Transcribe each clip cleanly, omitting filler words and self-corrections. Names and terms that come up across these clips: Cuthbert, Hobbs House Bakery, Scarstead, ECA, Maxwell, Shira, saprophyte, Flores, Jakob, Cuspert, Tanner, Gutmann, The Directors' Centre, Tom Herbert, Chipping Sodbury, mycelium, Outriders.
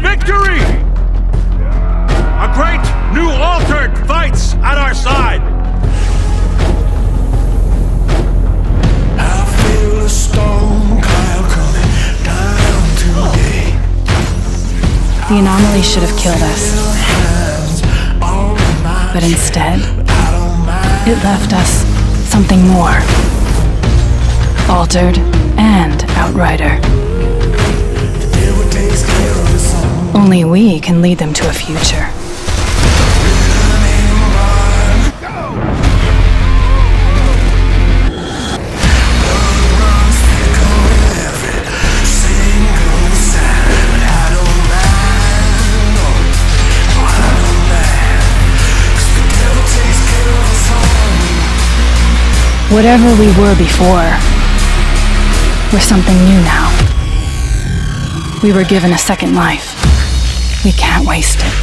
victory! A great new altered fights at our side! I feel a storm cloud coming down today. The anomaly should have killed us. But instead, it left us something more. Altered and Outrider. Only we can lead them to a future. Whatever we were before, we're something new now. We were given a second life. We can't waste it.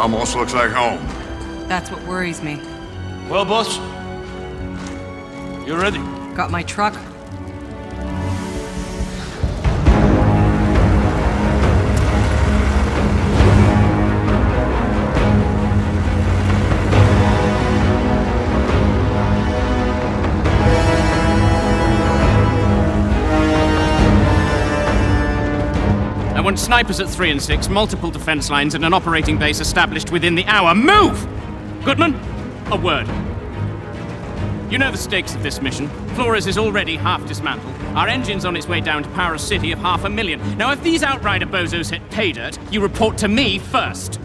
Almost looks like home. That's what worries me. Well, boss, you ready? Got my truck. I want snipers at 3 and 6, multiple defense lines, and an operating base established within the hour. Move! Gutmann, a word. You know the stakes of this mission. Flores is already half dismantled. Our engine's on its way down to power a city of 500,000. Now, if these Outrider bozos hit pay dirt, you report to me first.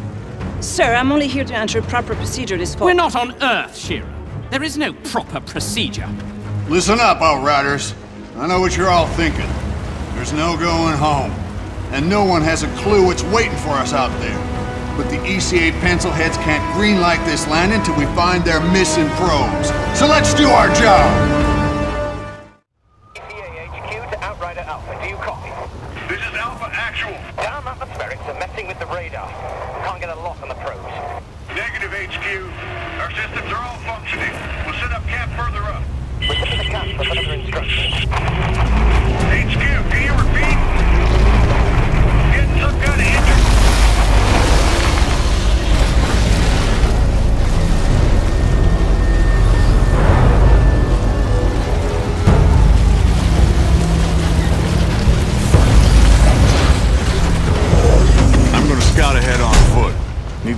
Sir, I'm only here to answer proper procedure this fall. We're not on Earth, Shira. There is no proper procedure. Listen up, Outriders. I know what you're all thinking. There's no going home. And no one has a clue what's waiting for us out there. But the ECA pencilheads can't greenlight this land until we find their missing probes. So let's do our job! ECA HQ to Outrider Alpha, do you copy? This is Alpha They're messing with the radar. Can't get a lock on the probes. Negative, HQ. Our systems are all functioning. We'll set up camp further up. We'll set up the camp for further instructions. HQ, can you repeat? Getting some kind of injury.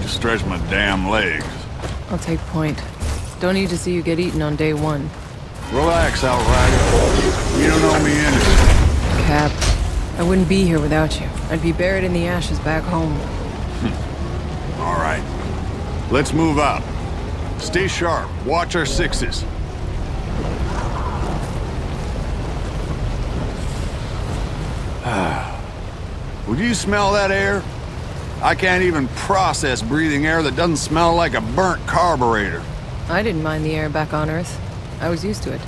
Stretch my damn legs. I'll take point. Don't need to see you get eaten on day one. Relax, Outrider. You don't owe me anything. Cap, I wouldn't be here without you. I'd be buried in the ashes back home. All right. Let's move out. Stay sharp. Watch our sixes. Would you smell that air? I can't even process breathing air that doesn't smell like a burnt carburetor. I didn't mind the air back on Earth. I was used to it.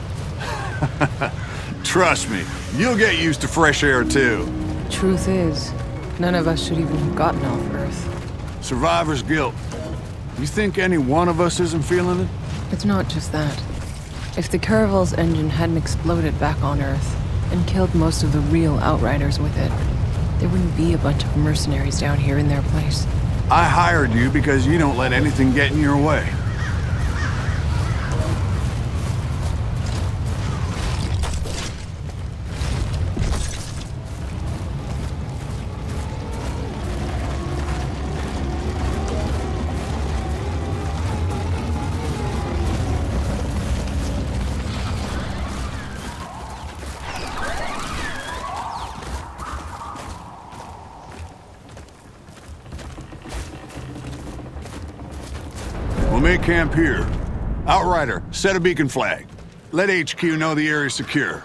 Trust me, you'll get used to fresh air too. Truth is, none of us should even have gotten off Earth. Survivor's guilt. You think any one of us isn't feeling it? It's not just that. If the Caravel's engine hadn't exploded back on Earth and killed most of the real Outriders with it, there wouldn't be a bunch of mercenaries down here in their place. I hired you because you don't let anything get in your way. Camp here. Outrider, set a beacon flag. Let HQ know the area's secure.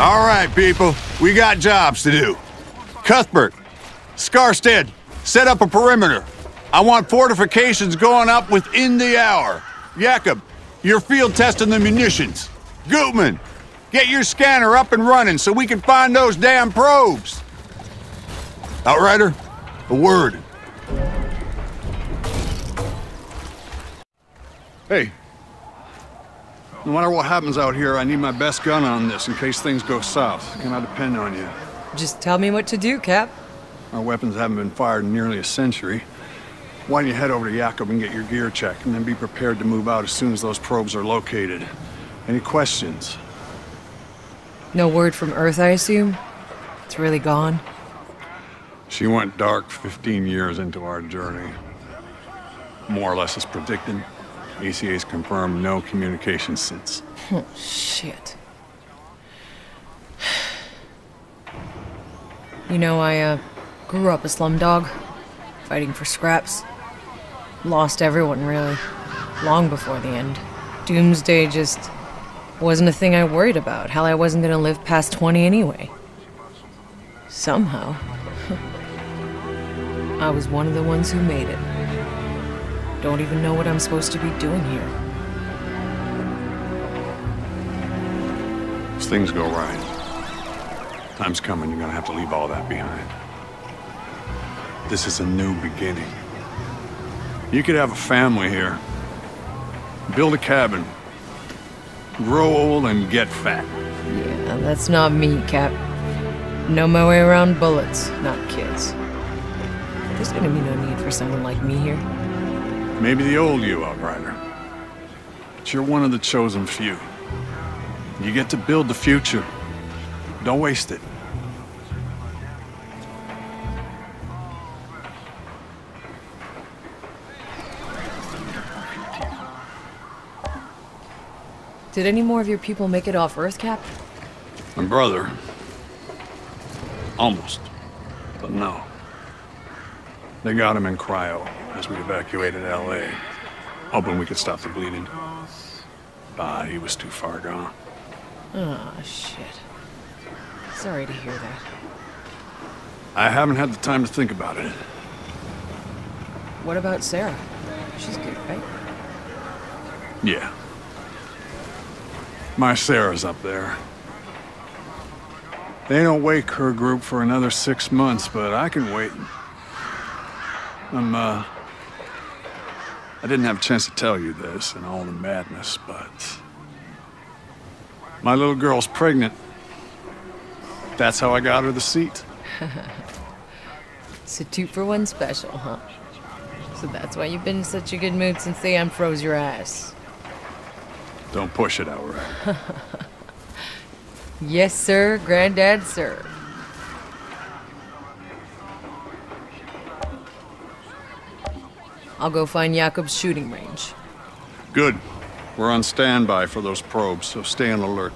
All right, people, we got jobs to do. Cuthbert, Scarstead, set up a perimeter. I want fortifications going up within the hour. Jakob, you're field testing the munitions. Gutmann, get your scanner up and running so we can find those damn probes. Outrider, a word. Hey. No matter what happens out here, I need my best gun on this in case things go south. Can I depend on you? Just tell me what to do, Cap. Our weapons haven't been fired in nearly a century. Why don't you head over to Jakob and get your gear checked, and then be prepared to move out as soon as those probes are located. Any questions? No word from Earth, I assume? It's really gone? She went dark 15 years into our journey. More or less as predicted. ECA's confirmed no communication since. Oh, shit. You know, I grew up a slumdog, fighting for scraps. Lost everyone, really, long before the end. Doomsday just wasn't a thing I worried about. Hell, I wasn't gonna live past 20 anyway. Somehow, I was one of the ones who made it. Don't even know what I'm supposed to be doing here. As things go right, time's coming, you're gonna have to leave all that behind. This is a new beginning. You could have a family here, build a cabin, grow old and get fat. Yeah, that's not me, Cap. Know my way around bullets, not kids. There's gonna be no need for someone like me here. Maybe the old you, Outrider. But you're one of the chosen few. You get to build the future. Don't waste it. Did any more of your people make it off Earth, Cap? My brother. Almost. But no. They got him in cryo as we evacuated LA, hoping we could stop the bleeding. But he was too far gone. Ah, oh, shit. Sorry to hear that. I haven't had the time to think about it. What about Sarah? She's good, right? Yeah. My Sarah's up there. They don't wake her group for another 6 months, but I can wait. I didn't have a chance to tell you this and all the madness, but my little girl's pregnant. That's how I got her the seat. It's a 2-for-1 special, huh? So that's why you've been in such a good mood since they unfroze your ass. Don't push it, Outriders. Yes, sir, Granddad, sir. I'll go find Jakob's shooting range. Good. We're on standby for those probes, so stay on alert.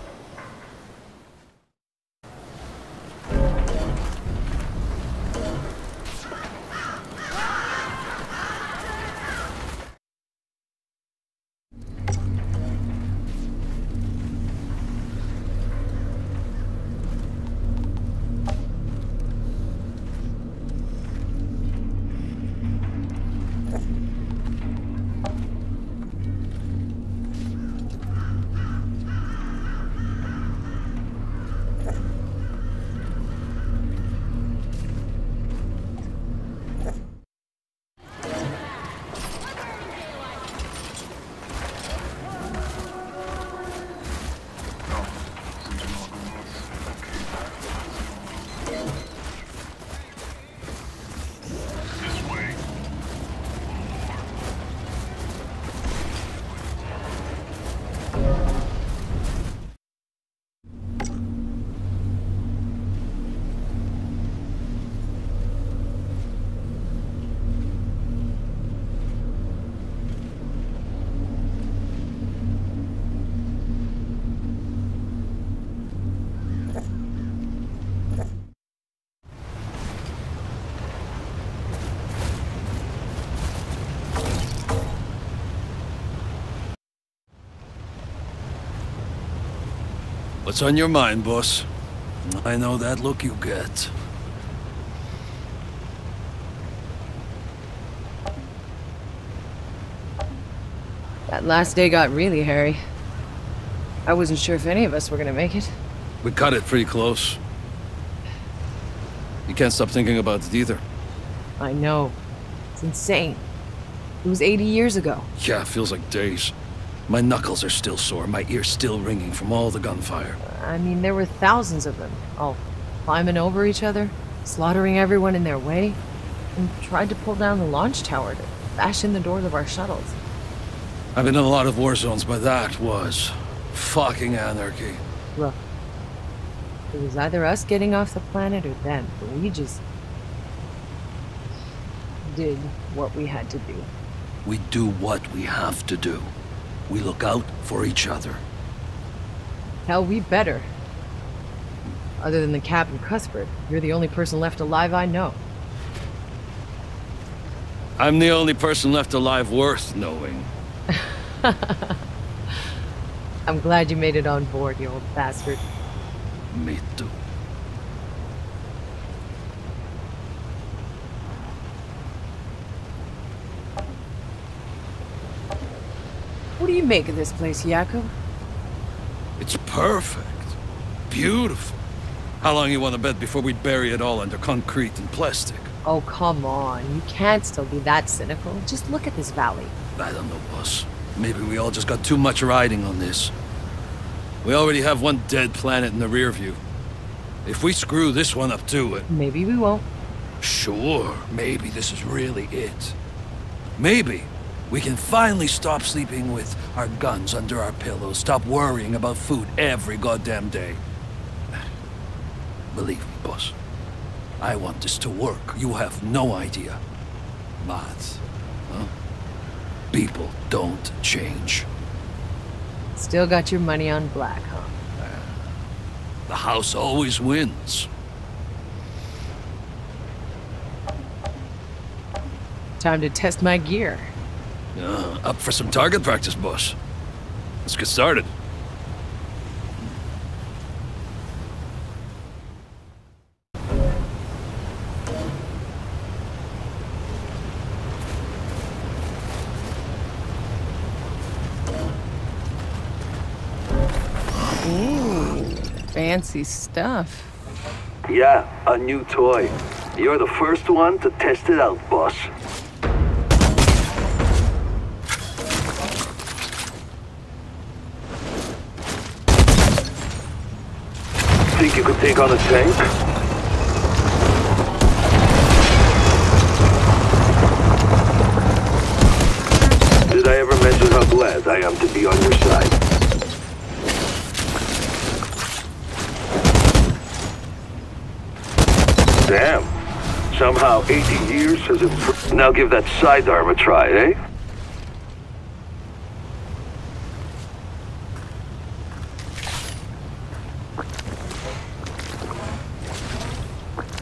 What's on your mind, boss? I know that look you get. That last day got really hairy. I wasn't sure if any of us were gonna make it. We cut it pretty close. You can't stop thinking about it either. I know. It's insane. It was 80 years ago. Yeah, it feels like days. My knuckles are still sore, my ears still ringing from all the gunfire. I mean, there were thousands of them, all climbing over each other, slaughtering everyone in their way, and tried to pull down the launch tower to bash in the doors of our shuttles. I've been in a lot of war zones, but that was fucking anarchy. Look, it was either us getting off the planet or them, but we just did what we had to do. We do what we have to do. We look out for each other. Hell, we better. Other than the Cap and Cuspert, you're the only person left alive I know. I'm the only person left alive worth knowing. I'm glad you made it on board, you old bastard. Me too. What do you make of this place, Jakob? It's perfect. Beautiful. How long you want to bet before we bury it all under concrete and plastic? Oh, come on. You can't still be that cynical. Just look at this valley. I don't know, boss. Maybe we all just got too much riding on this. We already have one dead planet in the rear view. If we screw this one up too, it... Maybe we won't. Sure. Maybe this is really it. Maybe we can finally stop sleeping with our guns under our pillows, stop worrying about food every goddamn day. Believe me, boss. I want this to work. You have no idea. But, huh? People don't change. Still got your money on black, huh? The house always wins. Time to test my gear. Up for some target practice, boss. Let's get started. Fancy stuff. Yeah, a new toy. You're the first one to test it out, boss. Think you could take on a tank? Did I ever mention how glad I am to be on your side? Damn. Somehow 80 years has improved. Now give that sidearm a try, eh?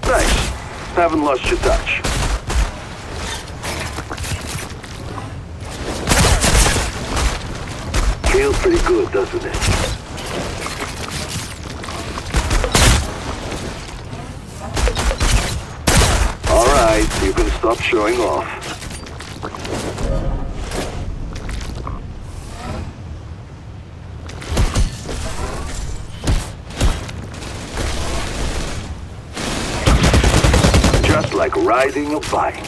Nice. Haven't lost your touch. Feels pretty good, doesn't it? You can stop showing off. Just like riding a bike.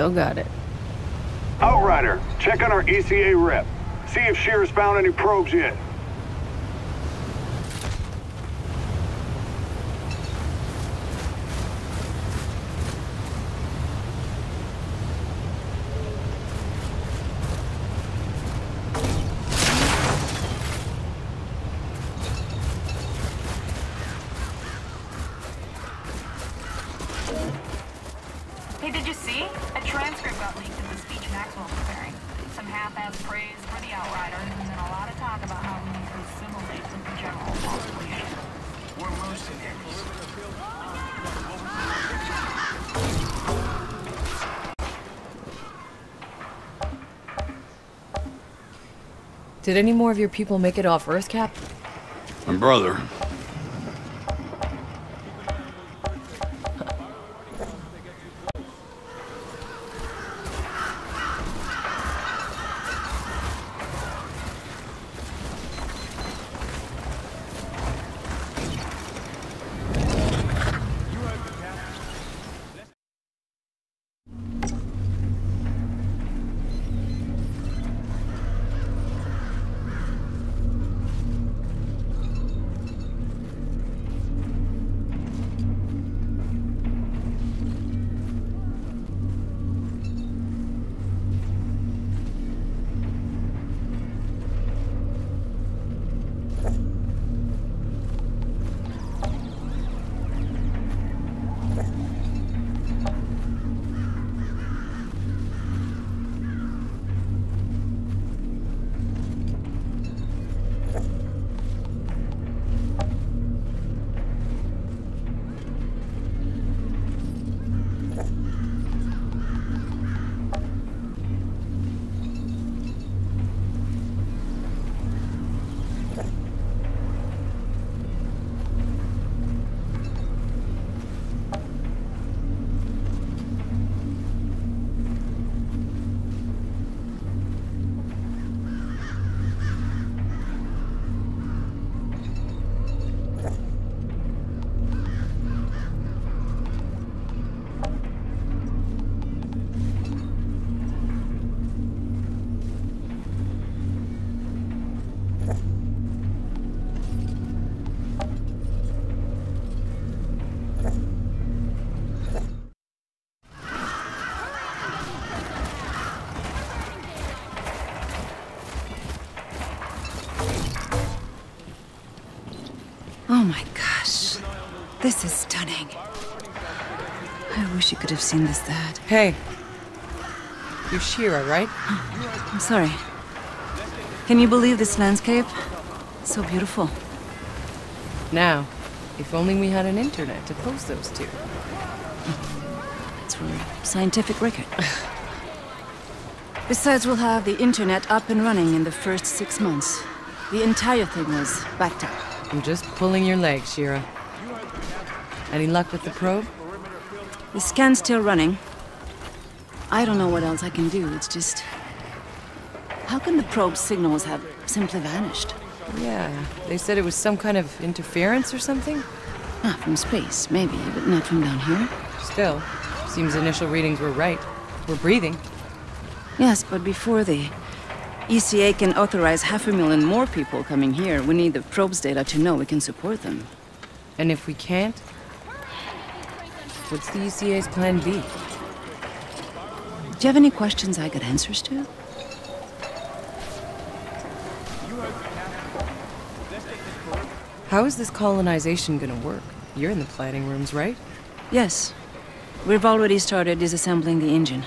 Still got it. Outrider, check on our ECA rep. See if Shira's found any probes yet. Did any more of your people make it off Earth, Cap? My brother. Oh my gosh. This is stunning. I wish you could have seen this, Dad. Hey. You're Shira, right? I'm sorry. Can you believe this landscape? It's so beautiful. Now, if only we had an internet to post those to. It's for a scientific record. Besides, we'll have the internet up and running in the first 6 months. The entire thing was backed up. I'm just pulling your leg, Shira. Any luck with the probe? The scan's still running. I don't know what else I can do, it's just... How can the probe's signals have simply vanished? Yeah, they said it was some kind of interference or something? Ah, from space, maybe, but not from down here. Still, seems initial readings were right. We're breathing. Yes, but before the ECA can authorize 500,000 more people coming here, we need the probe's data to know we can support them. And if we can't? What's the ECA's plan B? Do you have any questions I got answers to? How is this colonization gonna work? You're in the planning rooms, right? Yes. We've already started disassembling the engine.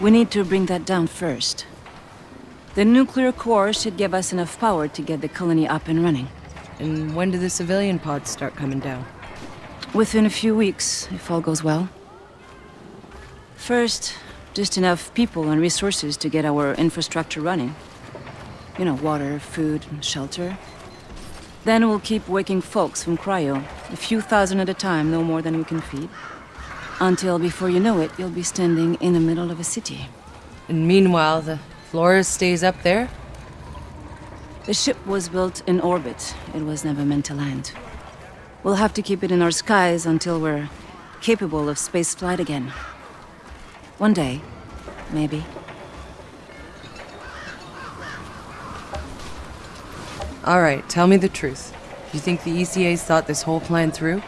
We need to bring that down first. The nuclear core should give us enough power to get the colony up and running. And when do the civilian pods start coming down? Within a few weeks, if all goes well. First, just enough people and resources to get our infrastructure running. You know, water, food, and shelter. Then we'll keep waking folks from cryo, a few thousand at a time, no more than we can feed. Until before you know it, you'll be standing in the middle of a city. And meanwhile, the flora stays up there? The ship was built in orbit. It was never meant to land. We'll have to keep it in our skies until we're capable of space flight again. One day, maybe. All right, tell me the truth. You think the ECA's thought this whole plan through?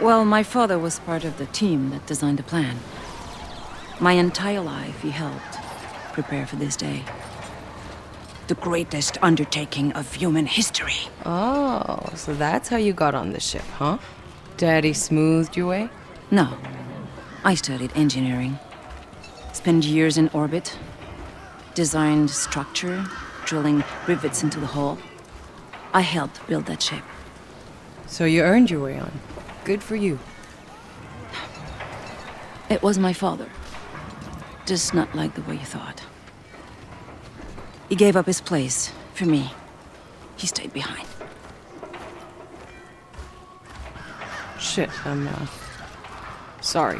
Well, my father was part of the team that designed the plan. My entire life, he helped prepare for this day. The greatest undertaking of human history. Oh, so that's how you got on the ship, huh? Daddy smoothed your way? No. I studied engineering. Spent years in orbit. Designed structure, drilling rivets into the hull. I helped build that ship. So you earned your way on. Good for you. It was my father. Just not like the way you thought. He gave up his place for me. He stayed behind. Shit, I'm sorry.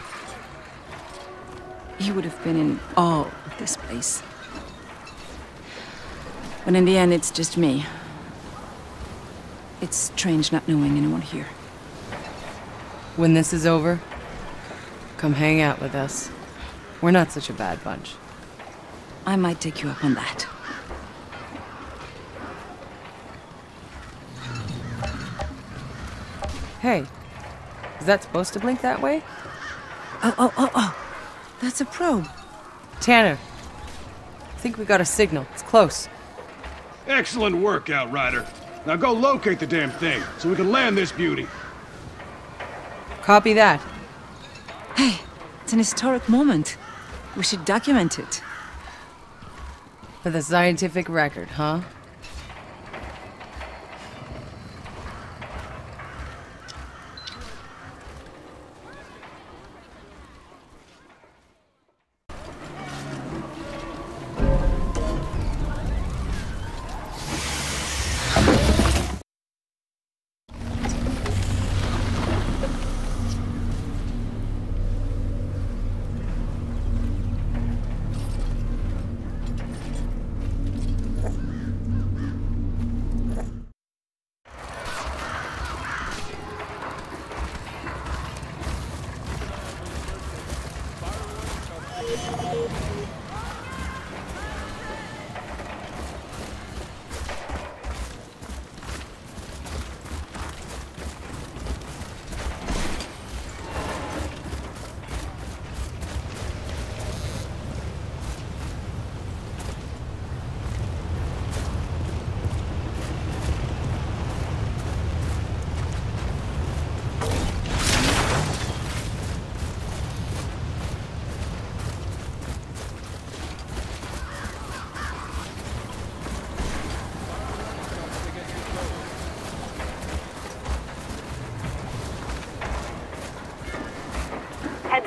He would have been in awe of this place. But in the end, it's just me. It's strange not knowing anyone here. When this is over, come hang out with us. We're not such a bad bunch. I might take you up on that. Hey, is that supposed to blink that way? Oh. That's a probe. Tanner, I think we got a signal. It's close. Excellent work, Outrider. Now go locate the damn thing, so we can land this beauty. Copy that. Hey, it's an historic moment. We should document it. For the scientific record, huh?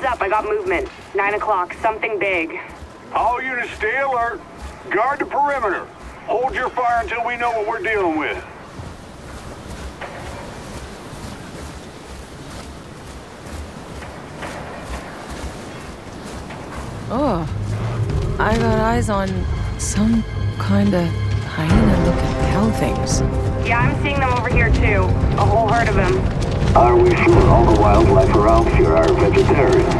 Heads up, I got movement. 9 o'clock, something big. All units stay alert. Guard the perimeter. Hold your fire until we know what we're dealing with. Oh, I got eyes on some kind of hyena-looking cow things. Yeah, I'm seeing them over here too. A whole herd of them. Are we sure all the wildlife around here are vegetarian?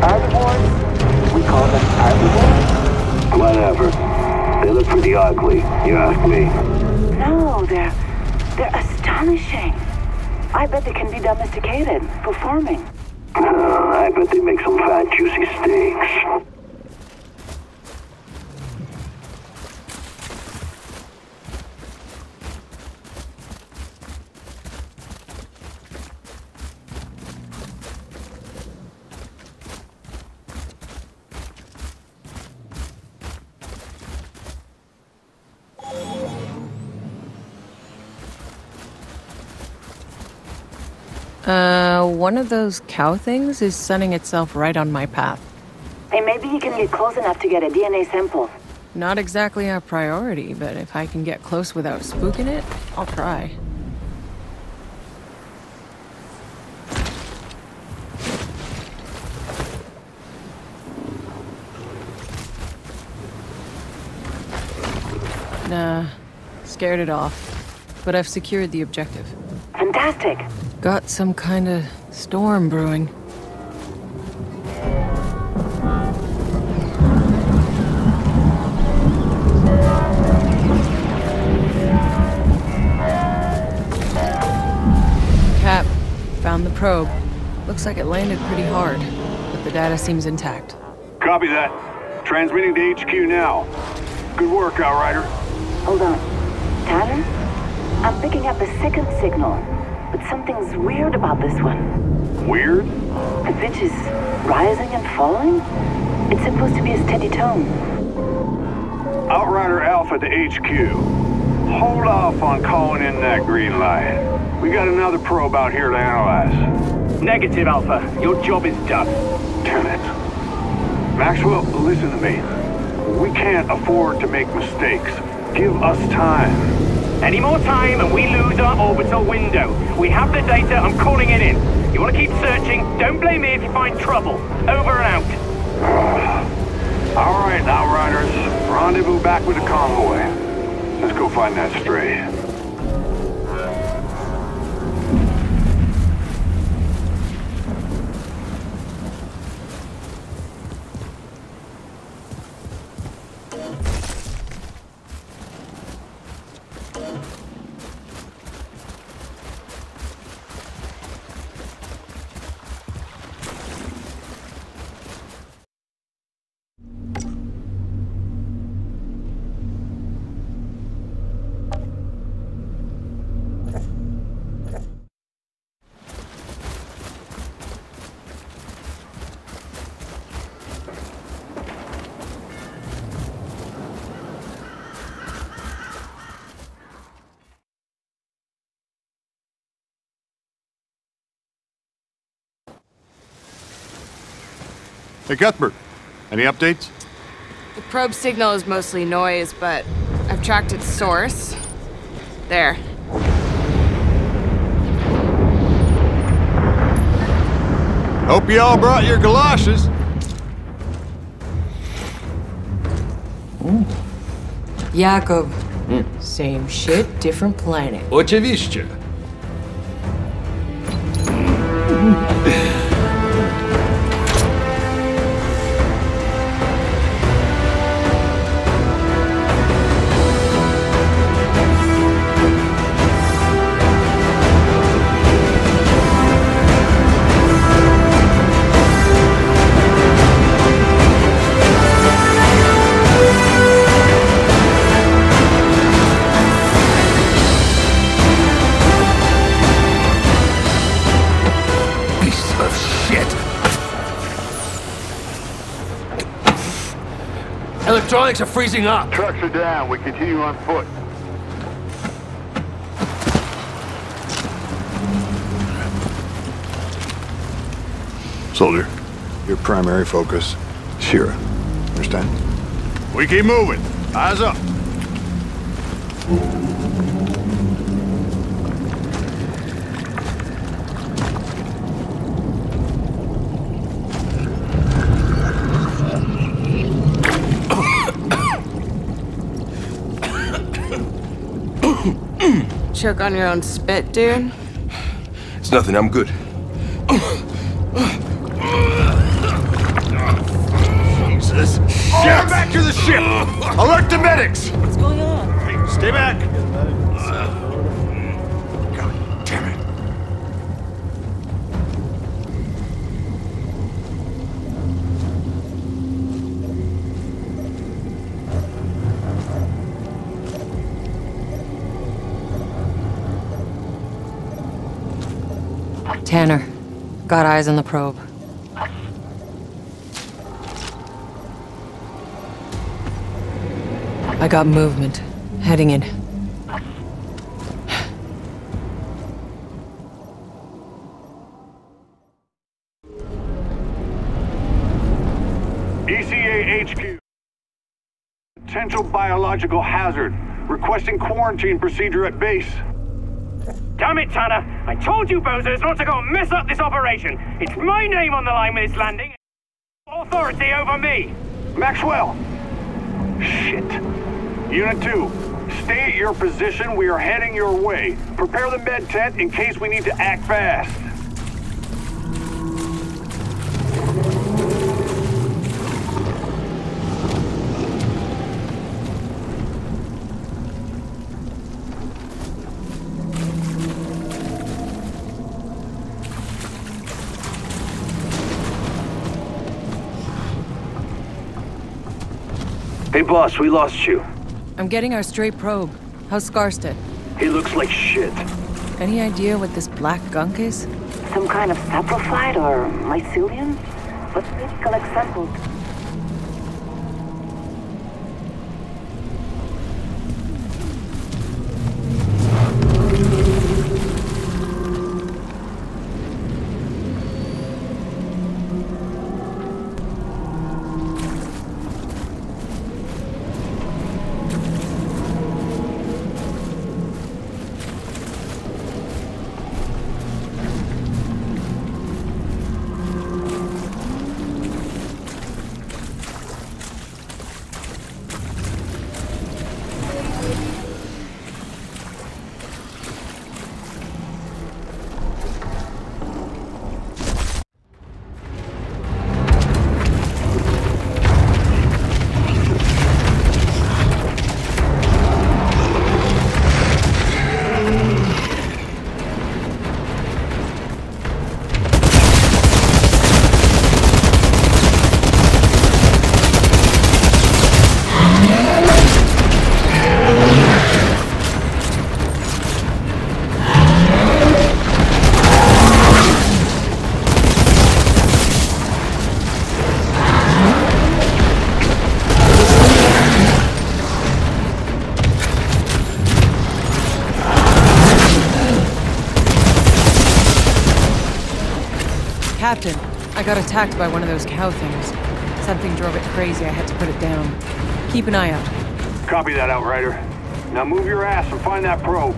Herbivores? We call them herbivores? Whatever. They look pretty ugly, you ask me. No, they're astonishing. I bet they can be domesticated for farming. I bet they make some fat, juicy steaks. One of those cow things is sunning itself right on my path. Hey, maybe you can get close enough to get a DNA sample. Not exactly a priority, but if I can get close without spooking it, I'll try. Nah, scared it off. But I've secured the objective. Fantastic! Got some kind of storm brewing. Cap, found the probe. Looks like it landed pretty hard, but the data seems intact. Copy that. Transmitting to HQ now. Good work, Outrider. Hold on. Tanner? I'm picking up a second signal. But something's weird about this one. Weird? The pitch is rising and falling. It's supposed to be a steady tone. Outrider Alpha to HQ. Hold off on calling in that green light. We got another probe out here to analyze. Negative, Alpha. Your job is done. Damn it. Maxwell, listen to me. We can't afford to make mistakes. Give us time. Any more time and we lose our orbital window. We have the data, I'm calling it in. You want to keep searching, don't blame me if you find trouble. Over and out. All right, Outriders. Rendezvous back with the convoy. Let's go find that stray. Hey, Cuthbert, any updates? The probe signal is mostly noise, but I've tracked its source. There. Hope you all brought your galoshes. Ooh. Jakob. Mm. Same shit, different planet. Oczywiście. Electronics are freezing up. Trucks are down. We continue on foot. Soldier, Your primary focus, Shira. Understand? We keep moving. Eyes up. Choke on your own spit, dude? It's nothing. I'm good. Jesus. Shit! Get back to the ship! Alert the medics! What's going on? Hey, stay back! God damn it. Tanner, got eyes on the probe. I got movement. Heading in. ECA HQ. Potential biological hazard. Requesting quarantine procedure at base. Damn it, Tanner! I told you bozos not to go and mess up this operation! It's my name on the line with this landing. Authority over me! Maxwell! Shit. Unit 2, stay at your position. We are heading your way. Prepare the med tent in case we need to act fast. Hey, boss, we lost you. I'm getting our stray probe. How's Scarstead? He looks like shit. Any idea what this black gunk is? Some kind of saprophyte or mycelium? What's typical example? Captain, I got attacked by one of those cow things. Something drove it crazy. I had to put it down. Keep an eye out. Copy that, Outrider. Now move your ass and find that probe.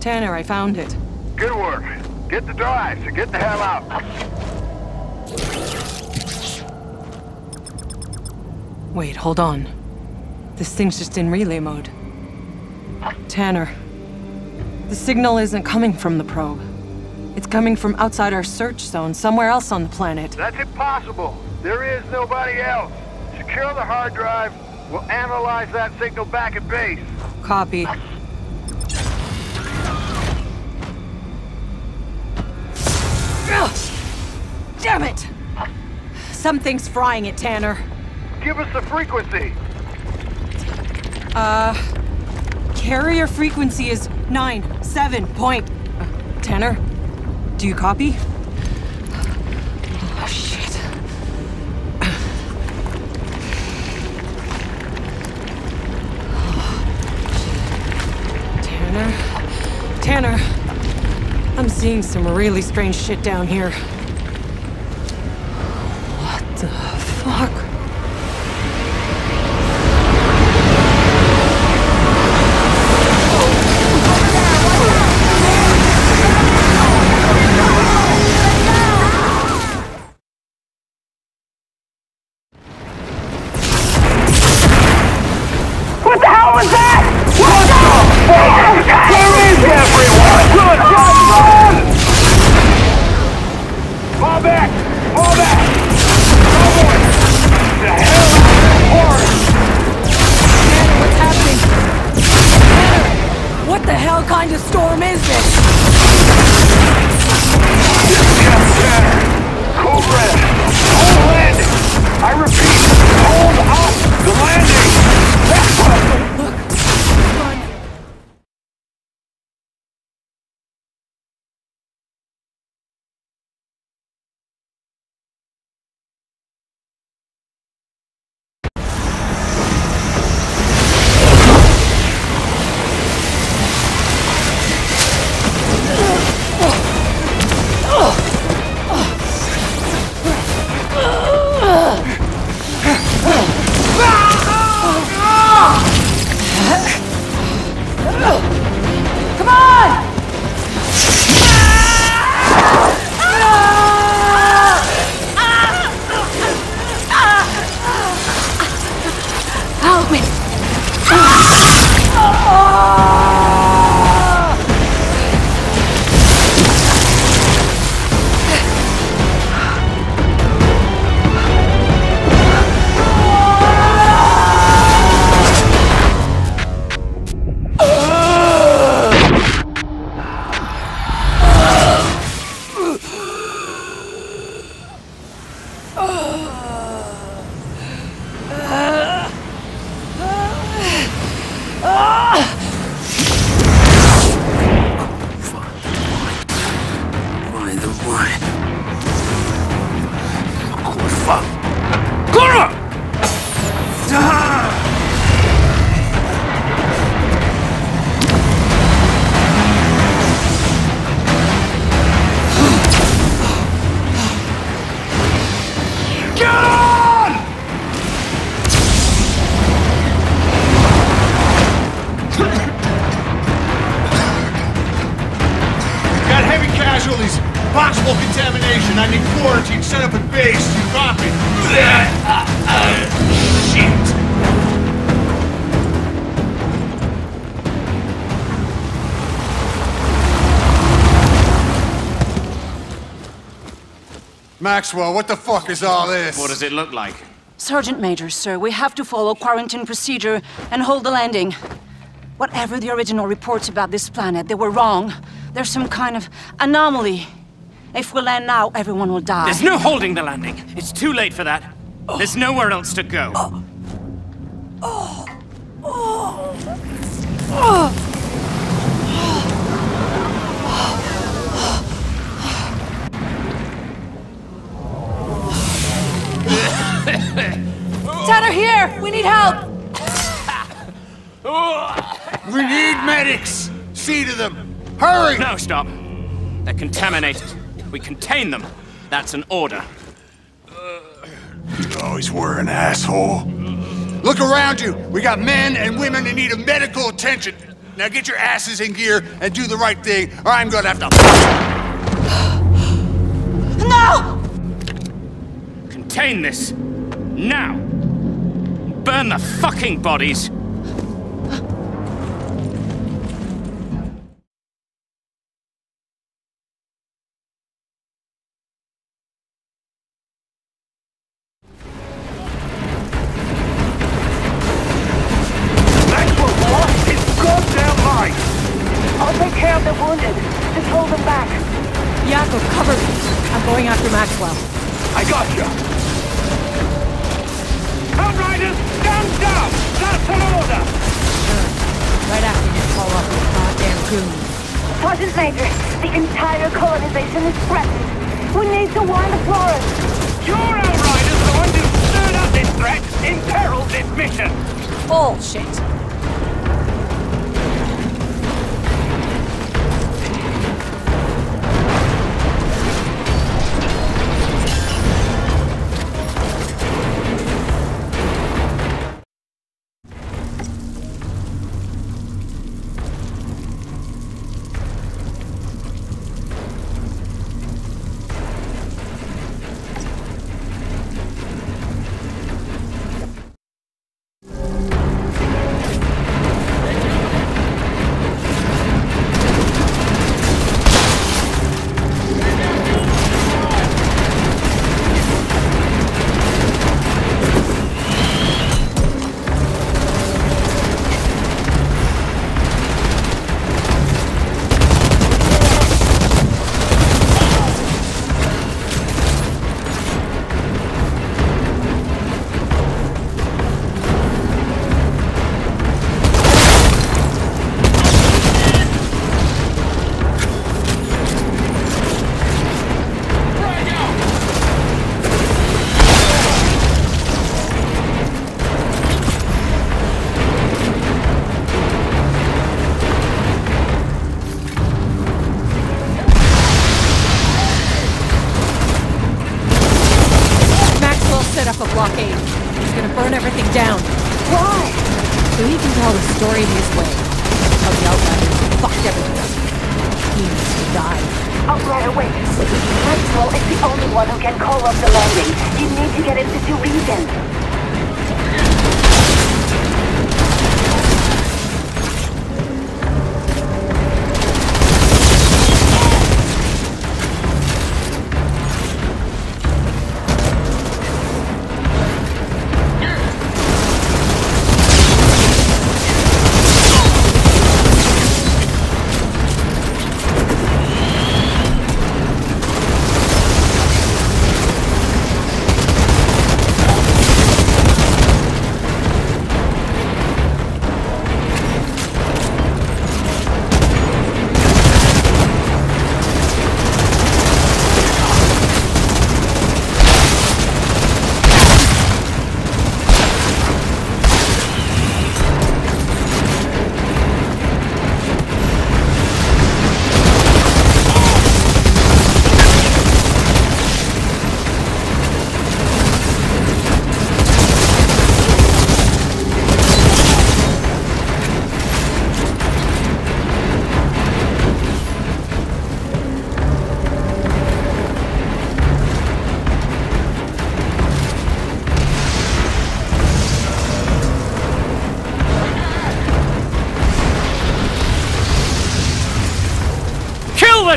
Tanner, I found it. Good work. Get the drive, so get the hell out. Wait, hold on. This thing's just in relay mode. Tanner, the signal isn't coming from the probe. It's coming from outside our search zone, somewhere else on the planet. That's impossible. There is nobody else. Secure the hard drive. We'll analyze that signal back at base. Copy. Damn it! Something's frying it, Tanner. Give us the frequency. Carrier frequency is 97. Tanner, do you copy? Oh, shit. Oh, shit. Tanner, I'm seeing some really strange shit down here. What the fuck? Maxwell, what the fuck is all this? What does it look like? Sergeant Major, sir, we have to follow quarantine procedure and hold the landing. Whatever the original reports about this planet, they were wrong. There's some kind of anomaly. If we land now, everyone will die. There's no holding the landing. It's too late for that. Oh. There's nowhere else to go. Oh. Oh. Oh. Oh. Tanner, here! We need help! We need medics! See to them! Hurry! No, stop. They're contaminated. We contain them. That's an order. You always were an asshole. Look around you. We got men and women in need of medical attention. Now get your asses in gear and do the right thing, or I'm gonna have to... No! Contain this. Now! burn the fucking bodies!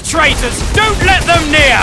Traitors! Don't let them near!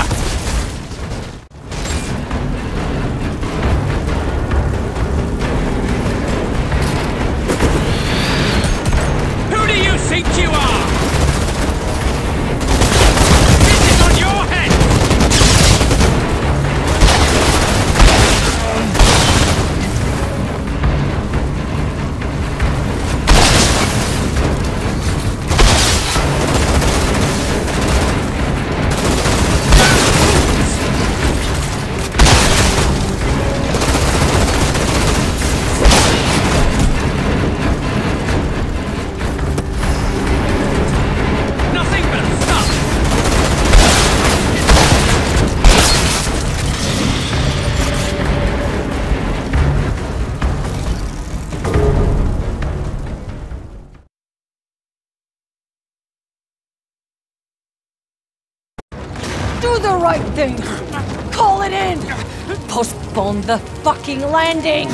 Postpone the fucking landing!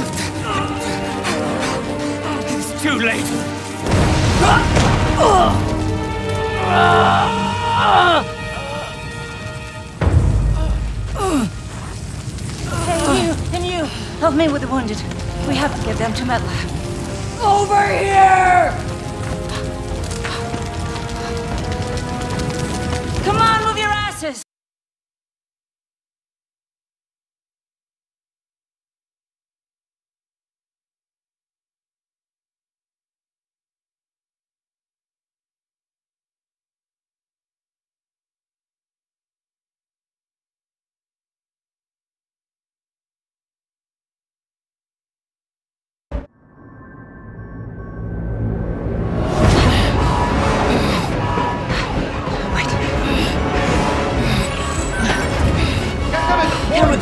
too late. Can you help me with the wounded? We have to get them to med lab. Over here! Come on, move your asses!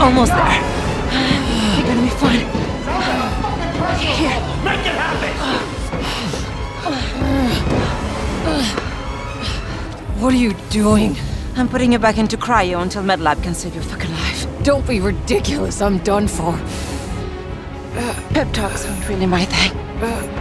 Almost there. They're gonna be fine. Here. Make it happen! What are you doing? I'm putting you back into cryo until MedLab can save your fucking life. Don't be ridiculous. I'm done for. Pep talks aren't really my thing.